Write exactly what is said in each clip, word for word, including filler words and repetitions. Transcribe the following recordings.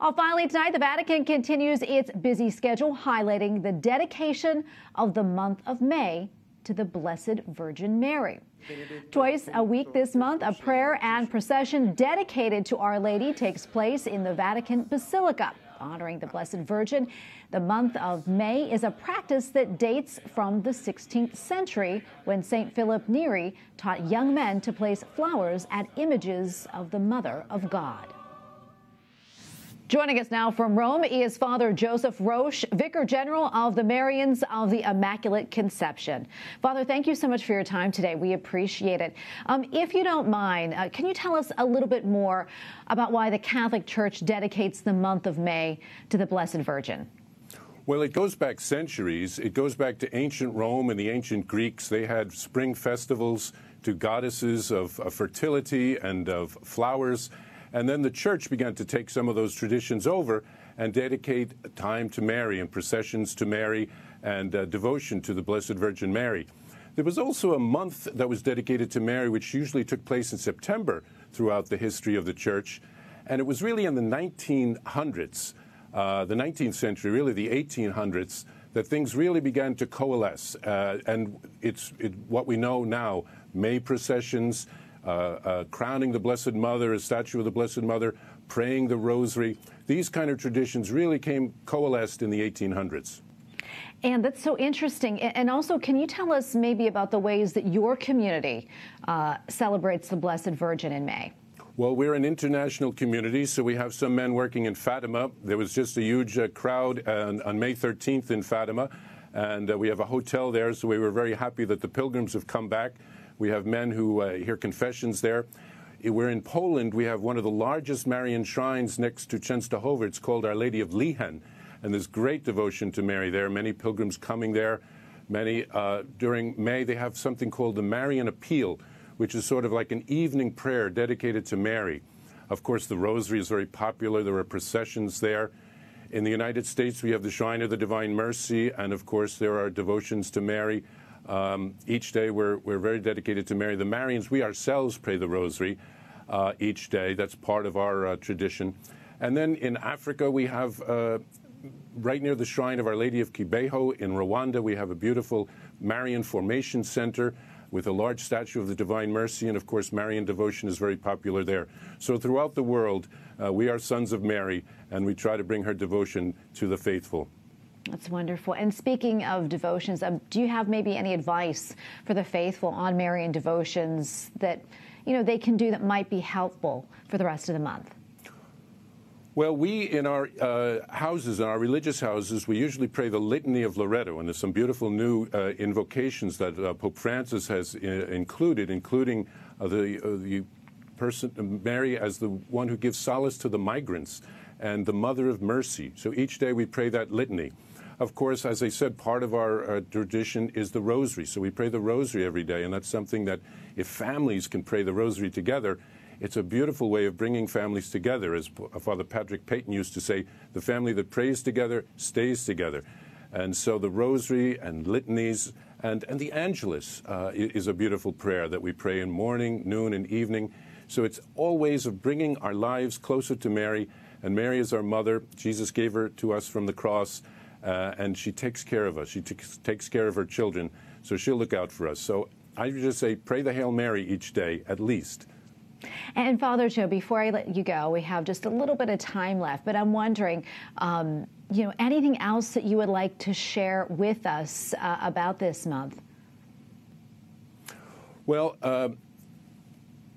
Well, finally tonight, the Vatican continues its busy schedule, highlighting the dedication of the month of May to the Blessed Virgin Mary. Twice a week this month, a prayer and procession dedicated to Our Lady takes place in the Vatican Basilica. Honoring the Blessed Virgin, the month of May is a practice that dates from the sixteenth century, when Saint Philip Neri taught young men to place flowers at images of the Mother of God. Joining us now from Rome is Father Joseph Roesch, Vicar General of the Marians of the Immaculate Conception. Father, thank you so much for your time today. We appreciate it. Um, if you don't mind, uh, can you tell us a little bit more about why the Catholic Church dedicates the month of May to the Blessed Virgin? Well, it goes back centuries. It goes back to ancient Rome and the ancient Greeks. They had spring festivals to goddesses of, of fertility and of flowers. And then the Church began to take some of those traditions over and dedicate time to Mary and processions to Mary and uh, devotion to the Blessed Virgin Mary. There was also a month that was dedicated to Mary, which usually took place in September throughout the history of the Church. And it was really in the nineteen hundreds, uh, the nineteenth century, really the eighteen hundreds, that things really began to coalesce. Uh, and it's it, what we know now, May processions, Uh, uh, crowning the Blessed Mother, a statue of the Blessed Mother, praying the Rosary. These kind of traditions really came coalesced in the eighteen hundreds. And that's so interesting. And also, can you tell us maybe about the ways that your community uh, celebrates the Blessed Virgin in May? Well, we're an international community, so we have some men working in Fatima. There was just a huge uh, crowd on, on May thirteenth in Fatima, and uh, we have a hotel there, so we were very happy that the pilgrims have come back. We have men who uh, hear confessions there. We're in Poland. We have one of the largest Marian shrines next to Częstochowa. It's called Our Lady of Lehen, and there's great devotion to Mary there. Many pilgrims coming there. Many uh, during May they have something called the Marian Appeal, which is sort of like an evening prayer dedicated to Mary. Of course, the Rosary is very popular. There are processions there. In the United States, we have the Shrine of the Divine Mercy, and of course, there are devotions to Mary. Um, each day we're, we're very dedicated to Mary. The Marians, we ourselves pray the Rosary uh, each day. That's part of our uh, tradition. And then in Africa, we have, uh, right near the shrine of Our Lady of Kibeho in Rwanda, we have a beautiful Marian Formation Center with a large statue of the Divine Mercy. And of course, Marian devotion is very popular there. So throughout the world, uh, we are sons of Mary, and we try to bring her devotion to the faithful. That's wonderful. And speaking of devotions, um, do you have maybe any advice for the faithful on Marian devotions that, you know, they can do that might be helpful for the rest of the month? Well, we in our uh, houses, in our religious houses, we usually pray the Litany of Loretto, and there's some beautiful new uh, invocations that uh, Pope Francis has included, including uh, the, uh, the person, uh, Mary, as the one who gives solace to the migrants and the Mother of Mercy. So each day we pray that litany. Of course, as I said, part of our uh, tradition is the Rosary. So we pray the Rosary every day, and that's something that if families can pray the Rosary together, it's a beautiful way of bringing families together. As Father Patrick Peyton used to say, the family that prays together stays together. And so the Rosary and litanies and, and the Angelus uh, is a beautiful prayer that we pray in morning, noon, and evening. So it's all ways of bringing our lives closer to Mary. And Mary is our mother. Jesus gave her to us from the cross. Uh, and she takes care of us. She t takes care of her children, so she'll look out for us. So I just say, pray the Hail Mary each day, at least. And Father Joe, before I let you go, we have just a little bit of time left, but I'm wondering, um, you know, anything else that you would like to share with us uh, about this month? Well, uh,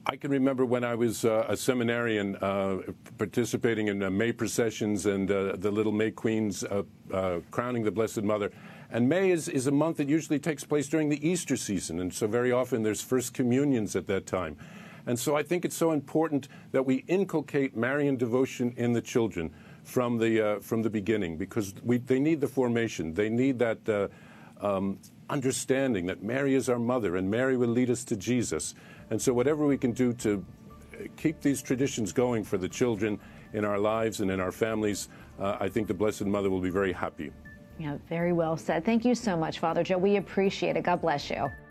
I can remember when I was uh, a seminarian uh, participating in uh, May processions and uh, the little May Queens uh, uh, crowning the Blessed Mother. And May is, is a month that usually takes place during the Easter season, and so very often there's First Communions at that time. And so I think it's so important that we inculcate Marian devotion in the children from the, uh, from the beginning, because we, they need the formation. They need that uh, um, understanding that Mary is our mother and Mary will lead us to Jesus. And so whatever we can do to keep these traditions going for the children in our lives and in our families, uh, I think the Blessed Mother will be very happy. Yeah, very well said. Thank you so much, Father Joe. We appreciate it. God bless you.